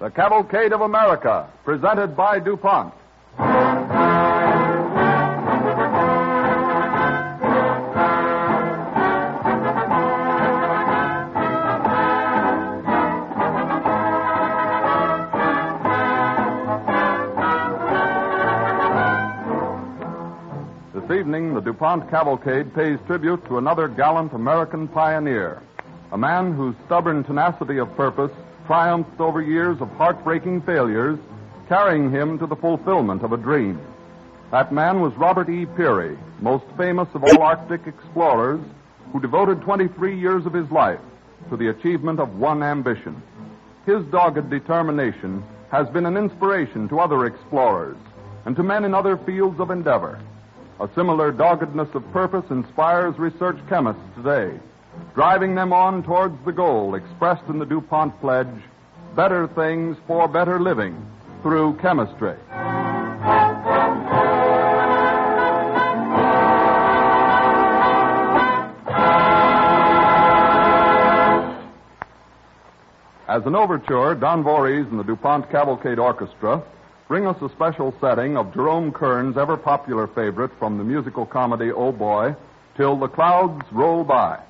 The Cavalcade of America, presented by DuPont. This evening, the DuPont Cavalcade pays tribute to another gallant American pioneer, a man whose stubborn tenacity of purpose triumphed over years of heartbreaking failures, carrying him to the fulfillment of a dream. That man was Robert E. Peary, most famous of all Arctic explorers, who devoted 23 years of his life to the achievement of one ambition. His dogged determination has been an inspiration to other explorers and to men in other fields of endeavor. A similar doggedness of purpose inspires research chemists today, driving them on towards the goal expressed in the DuPont pledge, better things for better living through chemistry. As an overture, Don Voorhees and the DuPont Cavalcade Orchestra bring us a special setting of Jerome Kern's ever-popular favorite from the musical comedy Oh Boy, Till the Clouds Roll By.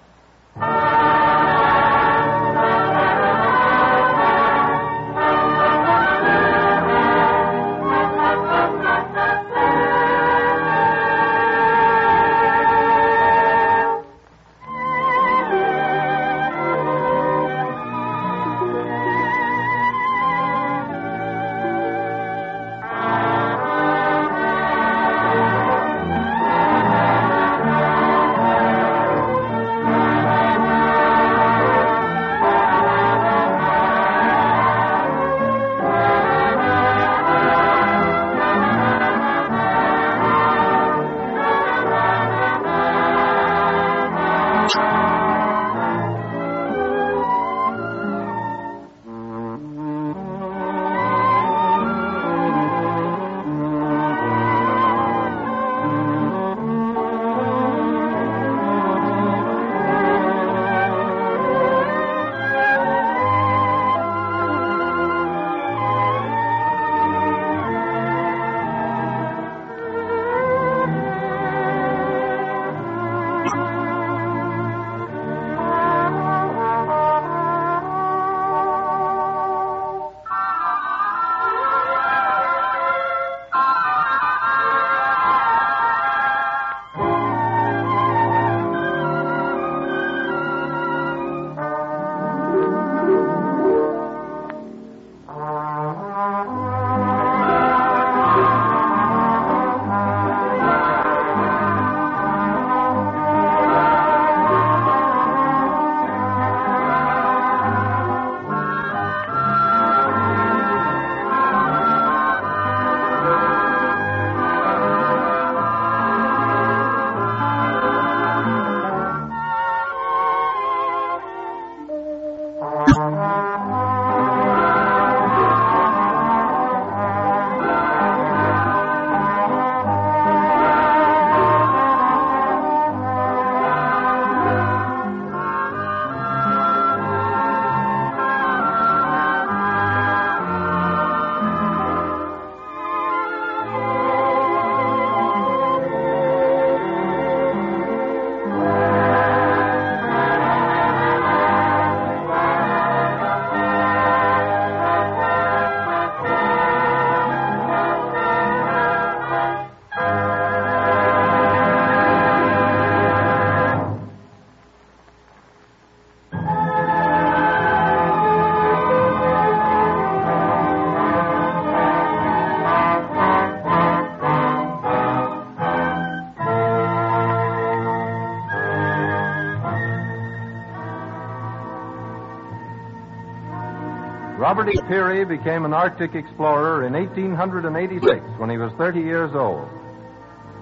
Robert E. Peary became an Arctic explorer in 1886 when he was 30 years old.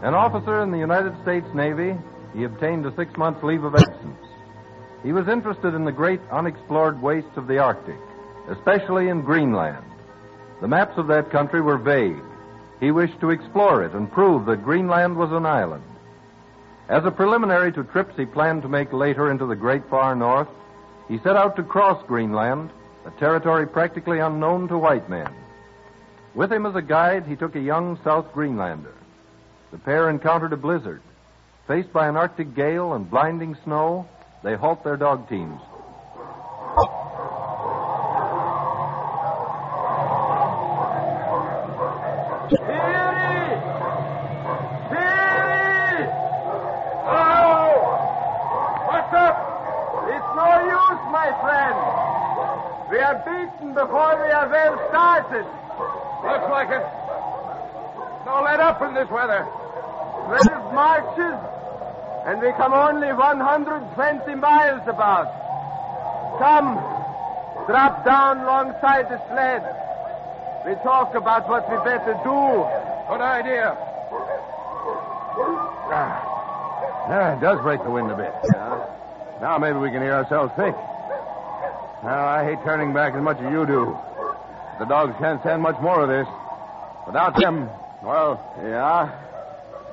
An officer in the United States Navy, he obtained a 6-month leave of absence. He was interested in the great unexplored wastes of the Arctic, especially in Greenland. The maps of that country were vague. He wished to explore it and prove that Greenland was an island. As a preliminary to trips he planned to make later into the Great Far North, he set out to cross Greenland a territory practically unknown to white men. With him as a guide, he took a young South Greenlander. The pair encountered a blizzard. Faced by an Arctic gale and blinding snow, they halt their dog teams. Before we are well started. Looks like it. Don't let up in this weather. Weather marches, and we come only 120 miles about. Come, drop down alongside the sled. We talk about what we better do. Good idea. It does break the wind a bit. Yeah. Now maybe we can hear ourselves think. Well, I hate turning back as much as you do. The dogs can't stand much more of this. Without them, well, yeah.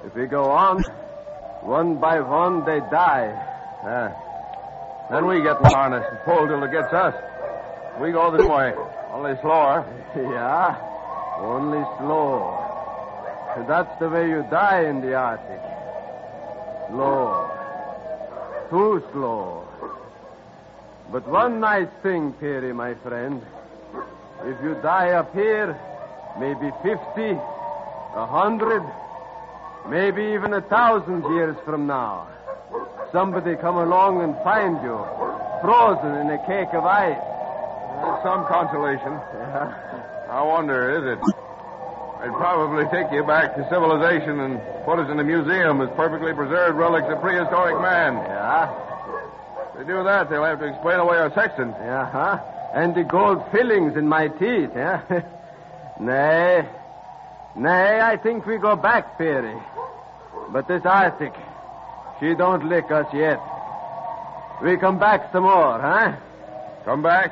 If we go on, one by one they die. Then we get one on us and pull till it gets us. We go this way, only slower. Yeah, only slow. That's the way you die in the Arctic. Slow. Too slow. But one nice thing, Peary, my friend. If you die up here, maybe 50, 100, maybe even 1,000 years from now, somebody come along and find you, frozen in a cake of ice. That's some consolation. Yeah. I wonder, is it? It'd probably take you back to civilization and put us in a museum as perfectly preserved relics of prehistoric man. Yeah. If they do that, they'll have to explain away our sexton. Yeah, huh? And the gold fillings in my teeth, yeah? Nay, I think we go back, Peary. But this Arctic, she don't lick us yet. We come back some more, huh? Come back?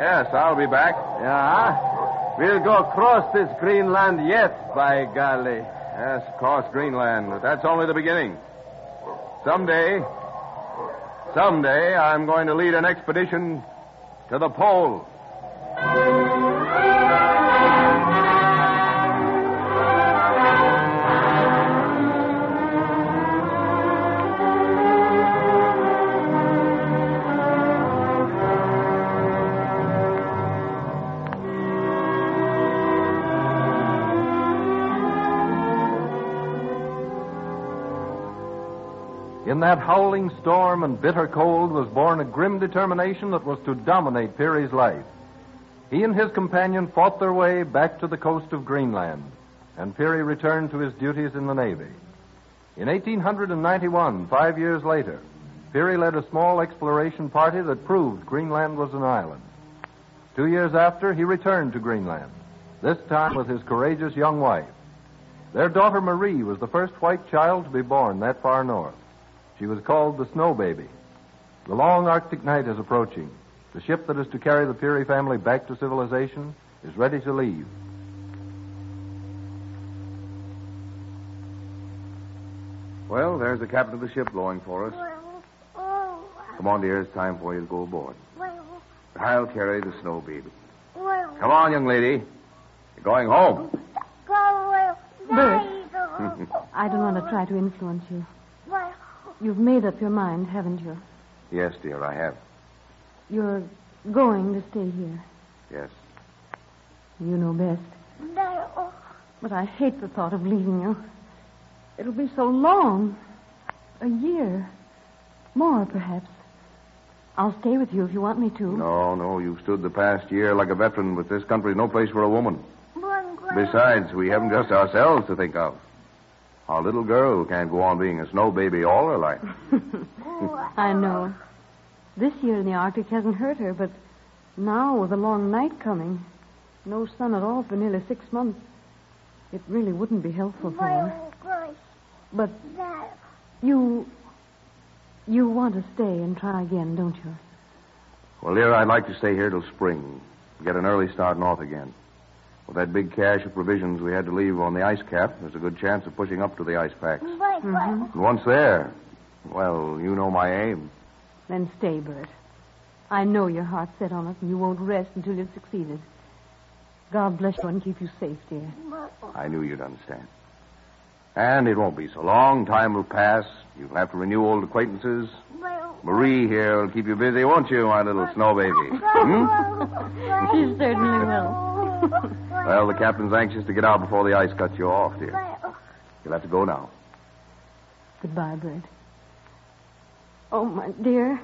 Yes, I'll be back. Yeah? We'll go across this Greenland yet, by golly. Yes, across Greenland, but that's only the beginning. Someday, I'm going to lead an expedition to the pole. In that howling storm and bitter cold was born a grim determination that was to dominate Peary's life. He and his companion fought their way back to the coast of Greenland, and Peary returned to his duties in the Navy. In 1891, 5 years later, Peary led a small exploration party that proved Greenland was an island. 2 years after, he returned to Greenland, this time with his courageous young wife. Their daughter Marie was the first white child to be born that far north. She was called the Snow Baby. The long Arctic night is approaching. The ship that is to carry the Peary family back to civilization is ready to leave. Well, there's the captain of the ship blowing for us. Come on, dear, it's time for you to go aboard. I'll carry the Snow Baby. Come on, young lady. You're going home. Bert, I don't want to try to influence you. You've made up your mind, haven't you? Yes, dear, I have. You're going to stay here? Yes. You know best. No. But I hate the thought of leaving you. It'll be so long. A year. More, perhaps. I'll stay with you if you want me to. No, you've stood the past year like a veteran, but this country's no place for a woman. Besides, we haven't just ourselves to think of. Our little girl can't go on being a snow baby all her life. I know. This year in the Arctic hasn't hurt her, but now with a long night coming, no sun at all for nearly 6 months, it really wouldn't be helpful for her. But you want to stay and try again, don't you? Well, dear, I'd like to stay here till spring, get an early start north again. With that big cache of provisions we had to leave on the ice cap, there's a good chance of pushing up to the ice packs. Mm-hmm. And once there, well, you know my aim. Then stay, Bert. I know your heart's set on us, and you won't rest until you've succeeded. God bless you and keep you safe, dear. I knew you'd understand. And it won't be so long. Time will pass. You'll have to renew old acquaintances. Marie here will keep you busy, won't you, my little snow baby? Hmm? She certainly will. Well, the captain's anxious to get out before the ice cuts you off, dear. You'll have to go now. Goodbye, Bert. Oh, my dear.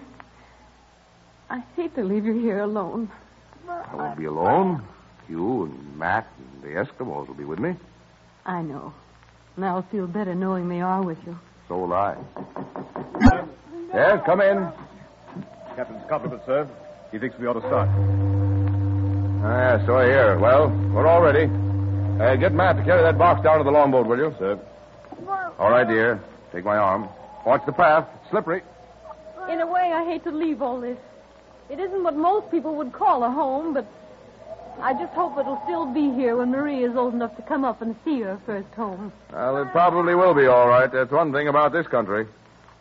I hate to leave you here alone. I won't be alone. You and Matt and the Eskimos will be with me. I know. And I'll feel better knowing they are with you. So will I. Yes, come in. Captain's compliments, sir. He thinks we ought to start. Ah, yes, so I hear. Well, we're all ready. Get Matt to carry that box down to the longboat, will you? Sir. All right, dear. Take my arm. Watch the path. It's slippery. In a way, I hate to leave all this. It isn't what most people would call a home, but I just hope it'll still be here when Marie is old enough to come up and see her first home. Well, it probably will be all right. That's one thing about this country.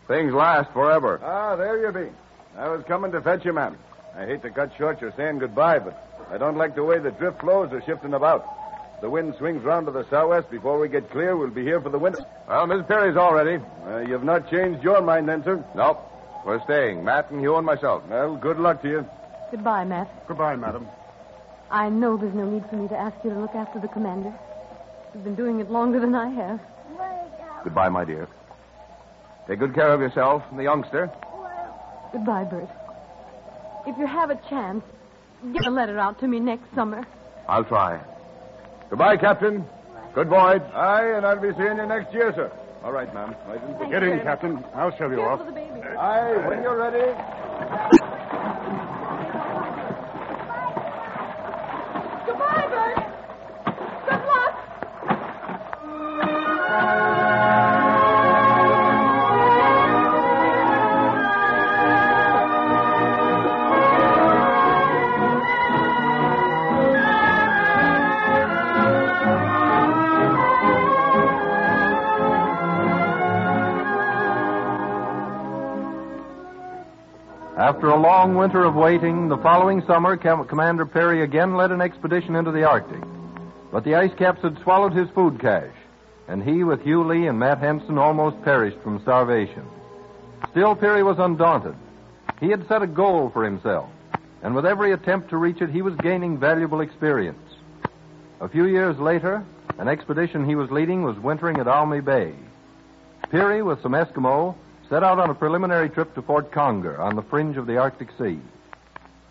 Things last forever. Ah, there you be. I was coming to fetch you, ma'am. I hate to cut short your saying goodbye, but I don't like the way the drift flows are shifting about. If the wind swings round to the southwest before we get clear, we'll be here for the winter. Well, Miss Perry's all ready. You've not changed your mind, then, sir? Nope. We're staying, Matt and Hugh and myself. Well, good luck to you. Goodbye, Matt. Goodbye, madam. I know there's no need for me to ask you to look after the commander. You've been doing it longer than I have. Goodbye, my dear. Take good care of yourself and the youngster. Goodbye, Bert. If you have a chance, get a letter out to me next summer. I'll try. Goodbye, Captain. Good voyage. Aye, and I'll be seeing you next year, sir. All right, ma'am. Get in, Captain. I'll shove you off. For the baby. Aye, when you're ready. After a long winter of waiting, the following summer, Commander Peary again led an expedition into the Arctic. But the ice caps had swallowed his food cache, and he, with Hugh Lee and Matt Henson, almost perished from starvation. Still, Peary was undaunted. He had set a goal for himself, and with every attempt to reach it, he was gaining valuable experience. A few years later, an expedition he was leading was wintering at Almy Bay. Peary, with some Eskimo, set out on a preliminary trip to Fort Conger on the fringe of the Arctic Sea.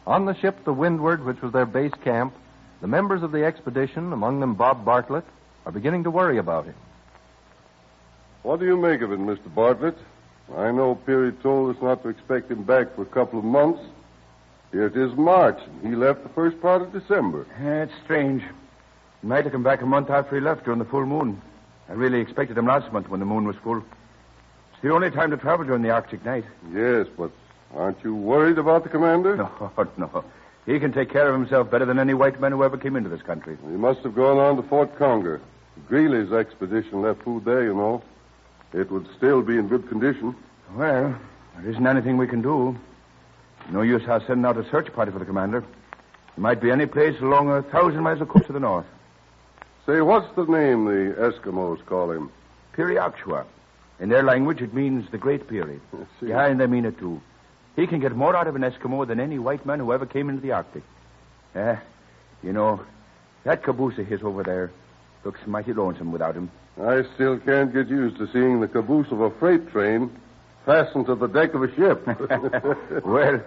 On the ship, the Windward, which was their base camp, the members of the expedition, among them Bob Bartlett, are beginning to worry about him. What do you make of it, Mr. Bartlett? I know Peary told us not to expect him back for a couple of months. Here it is March, and he left the first part of December. That's strange. He might have come back a month after he left during the full moon. I really expected him last month when the moon was full. The only time to travel during the Arctic night. Yes, but aren't you worried about the commander? No. He can take care of himself better than any white man who ever came into this country. He must have gone on to Fort Conger. Greeley's expedition left food there, you know. It would still be in good condition. Well, there isn't anything we can do. No use our sending out a search party for the commander. It might be any place along 1,000 miles of coast to the north. Say, what's the name the Eskimos call him? Piriakshua. In their language, it means the Great Peary. Yeah, and they mean it, too. He can get more out of an Eskimo than any white man who ever came into the Arctic. You know, that caboose of his over there looks mighty lonesome without him. I still can't get used to seeing the caboose of a freight train fastened to the deck of a ship. Well,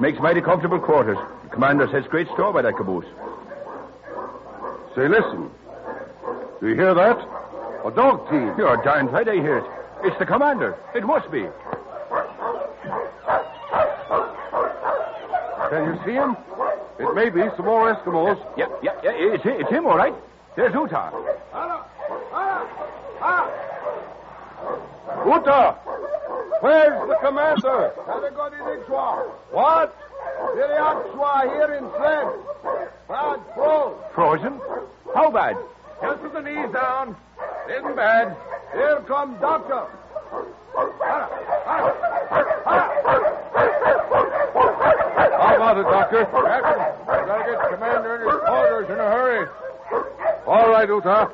makes mighty comfortable quarters. The commander sets great store by that caboose. Say, listen. Do you hear that? A dog team. You're darned right I hear it. It's the commander. It must be. Can you see him? It may be some more Eskimos. Yeah. It's him, all right. There's Ootah. Ootah! Where's the commander? What? Here in France. Frozen? How bad? Just with the knees down. Isn't bad. Here comes Doctor. about it, Doctor. Captain, I've got to get Commander and his orders in a hurry. All right, Ootah.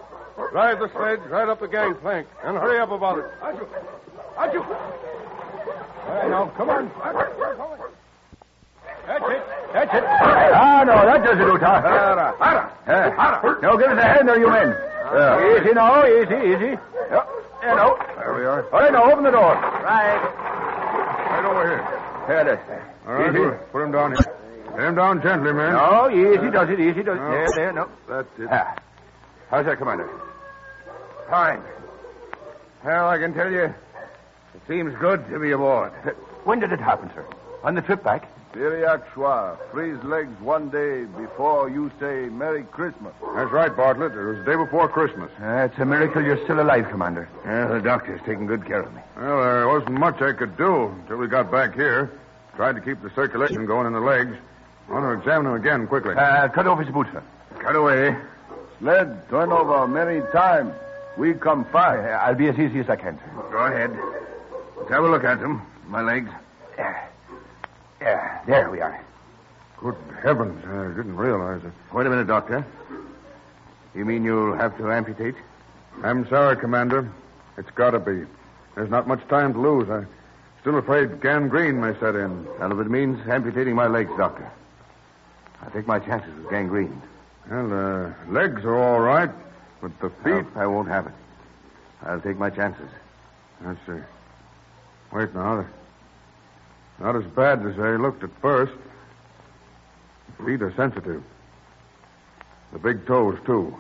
Drive the sledge right up the gangplank and hurry up about it. Aren't you? All right, now, come on. That's it. Ah, no, that does it, Ootah. Harder. No, give us a hand there, you men. Easy now, easy. Yep. Yeah, no. There we are. All right, now, open the door. Right over here. Here it is. All right, easy. Put him down here. Get him down gently, man. No, easy does it. No. There, no. That's it. Ah. How's that, Commander? Fine. Well, I can tell you, it seems good to be aboard. When did it happen, sir? On the trip back? Piriakshua, freeze legs one day before you say Merry Christmas. That's right, Bartlett. It was the day before Christmas. It's a miracle you're still alive, Commander. The doctor's taking good care of me. Well, there wasn't much I could do until we got back here. Tried to keep the circulation going in the legs. I want to examine him again quickly. Cut off his boots, sir. Cut away. Sled, turn over many times. We come fast. I'll be as easy as I can, sir. Go ahead. Let's have a look at them. My legs. Yeah, there we are. Good heavens, I didn't realize it. Wait a minute, Doctor. You mean you'll have to amputate? I'm sorry, Commander. It's got to be. There's not much time to lose. I'm still afraid gangrene may set in. Well, if it means amputating my legs, Doctor, I'll take my chances with gangrene. Well, the legs are all right, but the feet... No, I won't have it. I'll take my chances. I see. Wait now. Not as bad as they looked at first. The feet are sensitive. The big toes, too.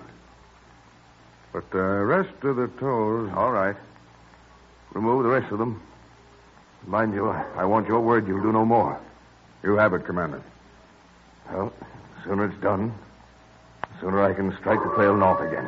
But the rest of the toes... All right. Remove the rest of them. Mind you, I want your word you'll do no more. You have it, Commander. Well, the sooner it's done... The sooner I can strike the trail north again.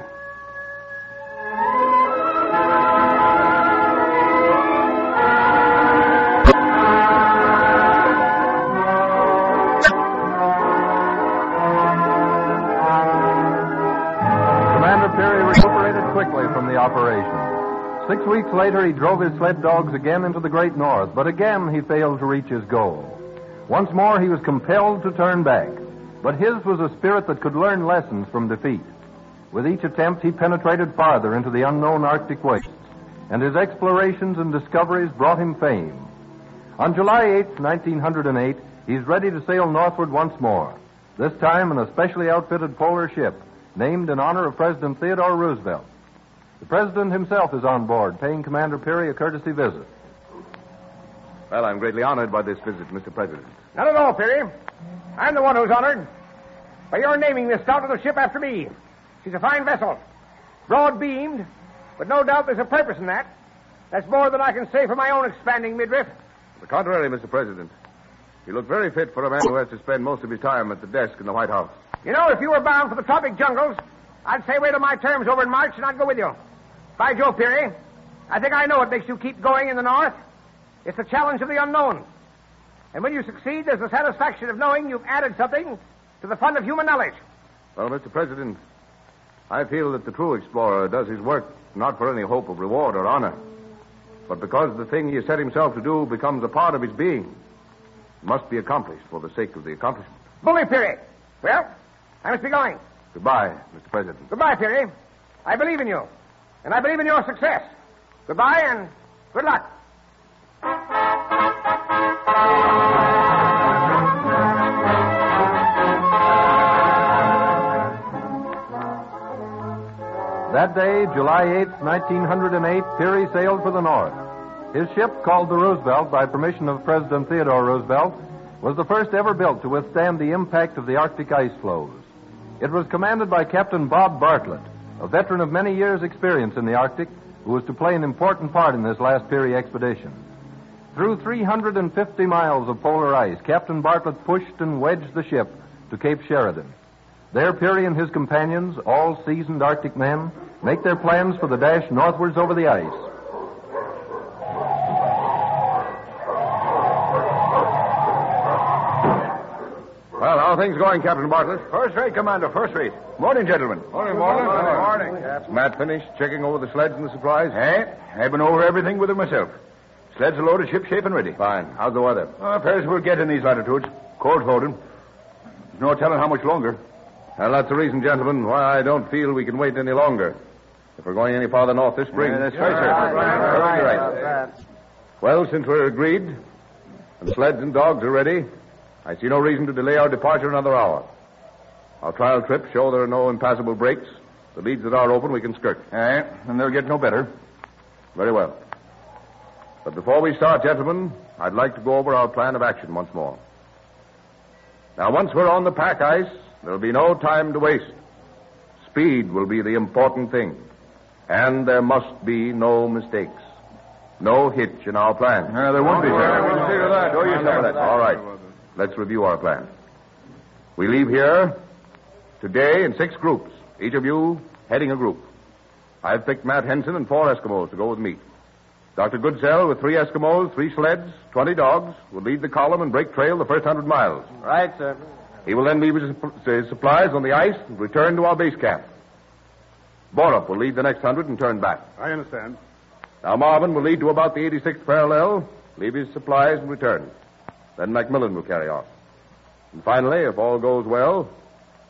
Commander Peary recuperated quickly from the operation. 6 weeks later, he drove his sled dogs again into the Great North, but again he failed to reach his goal. Once more, he was compelled to turn back. But his was a spirit that could learn lessons from defeat. With each attempt, he penetrated farther into the unknown Arctic wastes, and his explorations and discoveries brought him fame. On July 8, 1908, he's ready to sail northward once more, this time in a specially outfitted polar ship named in honor of President Theodore Roosevelt. The president himself is on board, paying Commander Peary a courtesy visit. Well, I'm greatly honored by this visit, Mr. President. Not at all, Peary. I'm the one who's honored. By your naming this stout little ship after me. She's a fine vessel. Broad-beamed, but no doubt there's a purpose in that. That's more than I can say for my own expanding midriff. On the contrary, Mr. President. You look very fit for a man who has to spend most of his time at the desk in the White House. You know, if you were bound for the tropic jungles, I'd say wait till my term's over in March and I'd go with you. By Jove, Peary, I think I know what makes you keep going in the north. It's the challenge of the unknown. And when you succeed, there's the satisfaction of knowing you've added something to the fund of human knowledge. Well, Mr. President, I feel that the true explorer does his work not for any hope of reward or honor, but because the thing he has set himself to do becomes a part of his being. It must be accomplished for the sake of the accomplishment. Bully, Peary. Well, I must be going. Goodbye, Mr. President. Goodbye, Peary. I believe in you, and I believe in your success. Goodbye, and good luck. That day, July 8th, 1908, Peary sailed for the north. His ship, called the Roosevelt by permission of President Theodore Roosevelt, was the first ever built to withstand the impact of the Arctic ice floes. It was commanded by Captain Bob Bartlett, a veteran of many years' experience in the Arctic, who was to play an important part in this last Peary expedition. Through 350 miles of polar ice, Captain Bartlett pushed and wedged the ship to Cape Sheridan. There, Peary and his companions, all seasoned Arctic men, make their plans for the dash northwards over the ice. Well, how are things going, Captain Bartlett? First rate, Commander, first rate. Morning, gentlemen. Morning. Captain. Matt finished checking over the sleds and the supplies? I've been over everything with him myself. Sleds are loaded, ship-shape and ready. Fine. How's the weather? Fair as we'll get in these latitudes. Court voted. There's no telling how much longer. Well, that's the reason, gentlemen, why I don't feel we can wait any longer. If we're going any farther north this spring. Yeah, that's right, sir. Right. Well, since we're agreed, and sleds and dogs are ready, I see no reason to delay our departure another hour. Our trial trips show there are no impassable breaks. The leads that are open we can skirt. Aye, and they'll get no better. Very well. But before we start, gentlemen, I'd like to go over our plan of action once more. Now, once we're on the pack ice, there'll be no time to waste. Speed will be the important thing. And there must be no mistakes. No hitch in our plan. No, there won't be, sir. We can figure that. All right. Let's review our plan. We leave here today in 6 groups, each of you heading a group. I've picked Matt Henson and 4 Eskimos to go with me. Dr. Goodsell, with 3 Eskimos, 3 sleds, 20 dogs, will lead the column and break trail the first 100 miles. Right, sir. He will then leave his supplies on the ice and return to our base camp. Borup will lead the next 100 and turn back. I understand. Now Marvin will lead to about the 86th parallel, leave his supplies and return. Then Macmillan will carry on. And finally, if all goes well,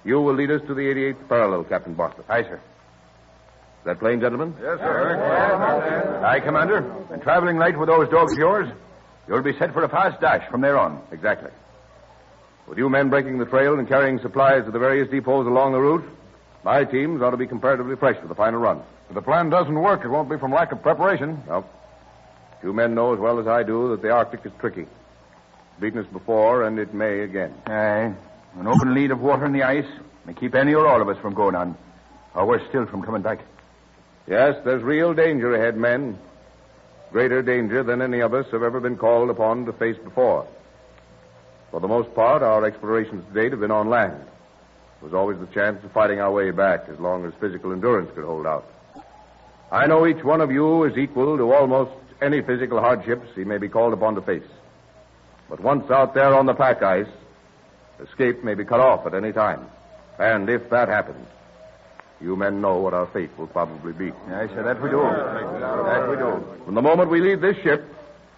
you will lead us to the 88th parallel, Captain Bartlett. Aye, sir. Is that plain, gentlemen? Yes, sir. Aye, Commander. And traveling light with those dogs of yours, you'll be set for a fast dash from there on. Exactly. With you men breaking the trail and carrying supplies to the various depots along the route, my teams ought to be comparatively fresh for the final run. If the plan doesn't work, it won't be from lack of preparation. No. You men know as well as I do that the Arctic is tricky. Beaten us before, and it may again. Aye. An open lead of water in the ice may keep any or all of us from going on. Or worse still, from coming back. Yes, there's real danger ahead, men. Greater danger than any of us have ever been called upon to face before. For the most part, our explorations to date have been on land. There was always the chance of fighting our way back as long as physical endurance could hold out. I know each one of you is equal to almost any physical hardships he may be called upon to face. But once out there on the pack ice, escape may be cut off at any time. And if that happens, you men know what our fate will probably be. Yes, sir, that we do. That we do. From the moment we leave this ship,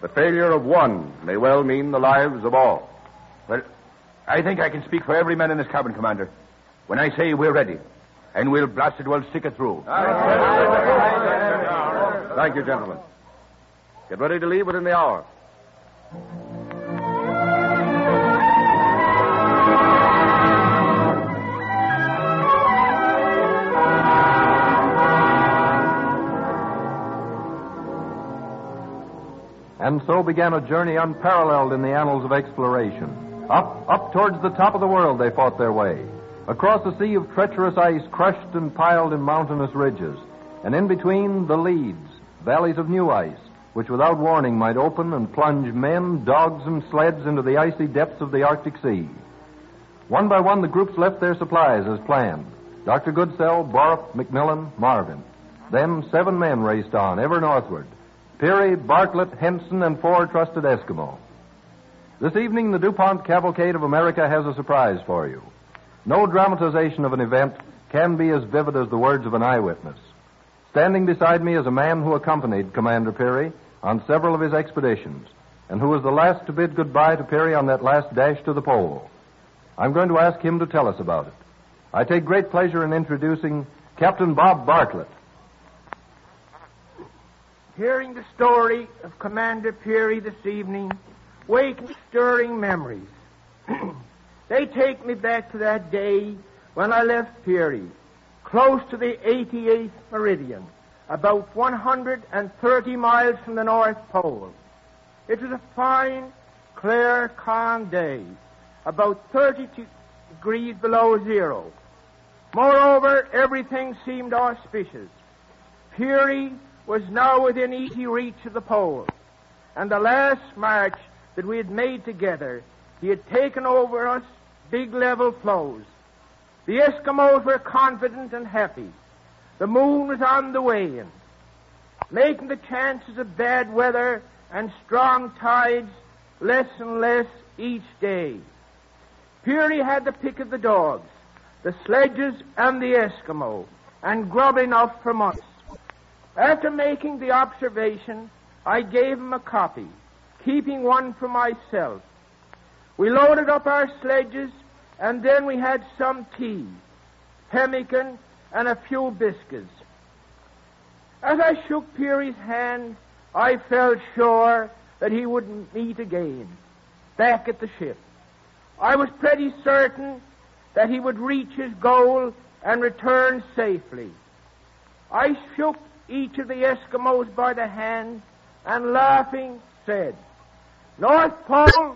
the failure of one may well mean the lives of all. Well, I think I can speak for every man in this cabin, Commander, when I say we're ready. And we'll blasted well stick it through. Thank you, gentlemen. Get ready to leave within the hour. And so began a journey unparalleled in the annals of exploration. Up towards the top of the world they fought their way. Across a sea of treacherous ice crushed and piled in mountainous ridges, and in between the leads, valleys of new ice, which without warning might open and plunge men, dogs, and sleds into the icy depths of the Arctic Sea. One by one, the groups left their supplies as planned. Dr. Goodsell, Borup, Macmillan, Marvin. Then 7 men raced on, ever northward. Peary, Bartlett, Henson, and 4 trusted Eskimo. This evening, the DuPont Cavalcade of America has a surprise for you. No dramatization of an event can be as vivid as the words of an eyewitness. Standing beside me is a man who accompanied Commander Peary on several of his expeditions, and who was the last to bid goodbye to Peary on that last dash to the pole. I'm going to ask him to tell us about it. I take great pleasure in introducing Captain Bob Bartlett. Hearing the story of Commander Peary this evening wakens stirring memories. They take me back to that day when I left Peary, close to the 88th meridian, about 130 miles from the North Pole. It was a fine, clear, calm day, about 30 degrees below zero. Moreover, everything seemed auspicious. Peary was now within easy reach of the pole, and the last march that we had made together, he had taken over us big level floes. The Eskimos were confident and happy. The moon was on the way in, making the chances of bad weather and strong tides less and less each day. Peary had the pick of the dogs, the sledges, and the Eskimo, and grub enough from us. After making the observation, I gave him a copy, keeping one for myself. We loaded up our sledges, and then we had some tea, pemmican, and a few biscuits. As I shook Peary's hand, I felt sure that he wouldn't meet again, back at the ship. I was pretty certain that he would reach his goal and return safely. I shook each of the Eskimos by the hand and, laughing, said, "North Pole,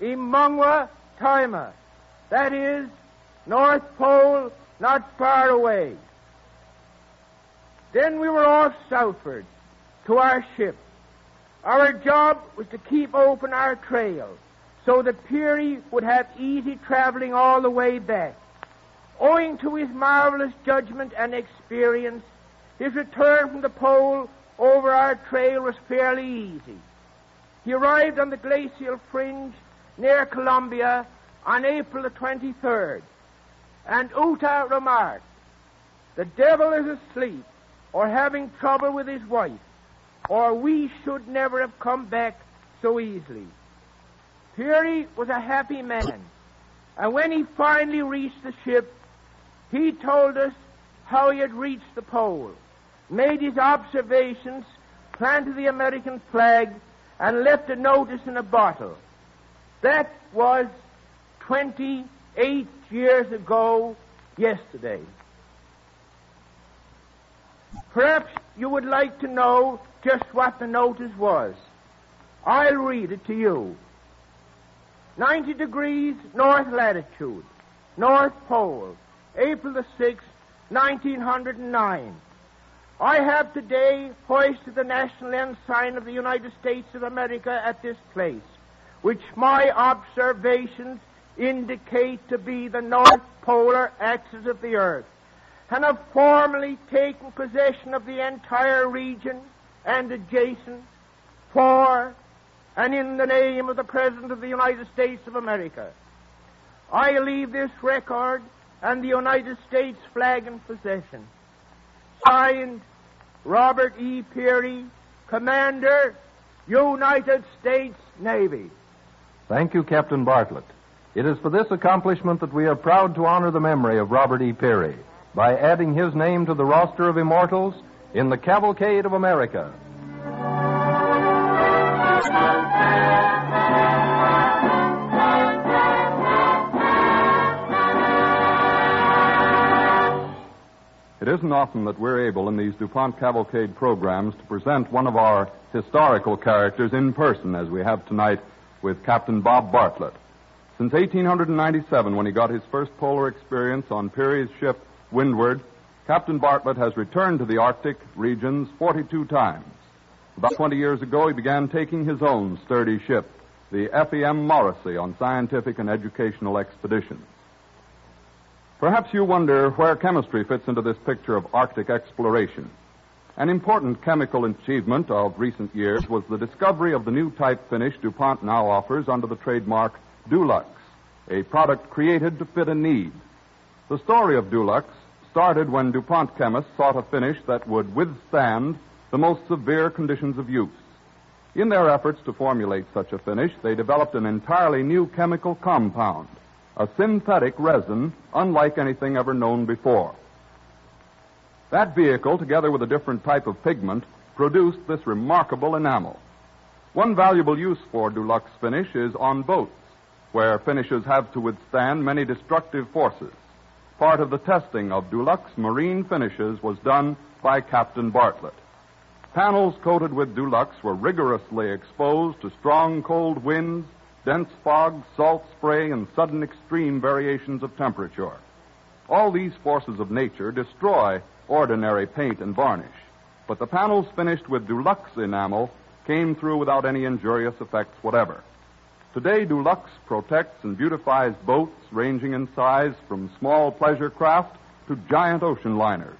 Imungwa Taima." That is, North Pole, not far away. Then we were off southward to our ship. Our job was to keep open our trail so that Peary would have easy traveling all the way back. Owing to his marvelous judgment and experience, his return from the pole over our trail was fairly easy. He arrived on the glacial fringe near Columbia on April the 23rd, and Ootah remarked, "The devil is asleep, or having trouble with his wife, or we should never have come back so easily." Peary was a happy man, and when he finally reached the ship, he told us how he had reached the pole, made his observations, planted the American flag, and left a notice in a bottle. That was 28 years ago yesterday. Perhaps you would like to know just what the notice was. I'll read it to you. 90 degrees north latitude, North Pole, April the 6th, 1909. I have today hoisted the national ensign of the United States of America at this place, which my observations indicate to be the north polar axis of the earth, and have formally taken possession of the entire region and adjacent for and in the name of the President of the United States of America. I leave this record and the United States flag in possession. Signed, Robert E. Peary, Commander, United States Navy. Thank you, Captain Bartlett. It is for this accomplishment that we are proud to honor the memory of Robert E. Peary by adding his name to the roster of immortals in the Cavalcade of America. It isn't often that we're able in these DuPont Cavalcade programs to present one of our historical characters in person, as we have tonight with Captain Bob Bartlett. Since 1897, when he got his first polar experience on Peary's ship, Windward, Captain Bartlett has returned to the Arctic regions 42 times. About 20 years ago, he began taking his own sturdy ship, the F.E.M. Morrissey, on scientific and educational expeditions. Perhaps you wonder where chemistry fits into this picture of Arctic exploration. An important chemical achievement of recent years was the discovery of the new type finish DuPont now offers under the trademark Dulux, a product created to fit a need. The story of Dulux started when DuPont chemists sought a finish that would withstand the most severe conditions of use. In their efforts to formulate such a finish, they developed an entirely new chemical compound, a synthetic resin unlike anything ever known before. That vehicle, together with a different type of pigment, produced this remarkable enamel. One valuable use for Dulux finish is on boats, where finishers have to withstand many destructive forces. Part of the testing of Dulux marine finishes was done by Captain Bartlett. Panels coated with Dulux were rigorously exposed to strong cold winds, dense fog, salt spray, and sudden extreme variations of temperature. All these forces of nature destroy ordinary paint and varnish, but the panels finished with Dulux enamel came through without any injurious effects whatever. Today, Dulux protects and beautifies boats ranging in size from small pleasure craft to giant ocean liners.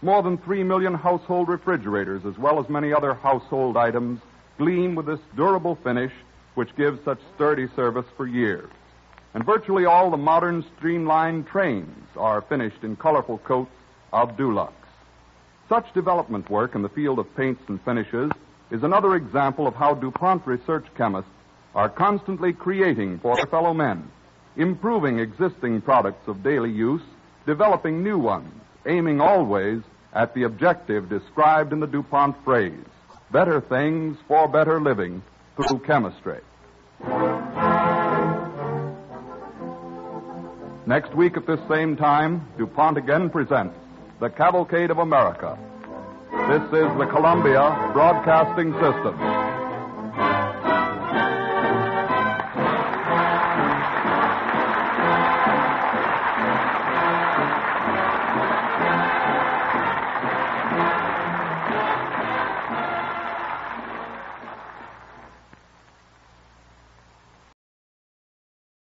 More than 3 million household refrigerators, as well as many other household items, gleam with this durable finish, which gives such sturdy service for years. And virtually all the modern streamlined trains are finished in colorful coats of Dulux. Such development work in the field of paints and finishes is another example of how DuPont research chemists are constantly creating for their fellow men, improving existing products of daily use, developing new ones, aiming always at the objective described in the DuPont phrase, better things for better living through chemistry. Next week at this same time, DuPont again presents The Cavalcade of America. This is the Columbia Broadcasting System.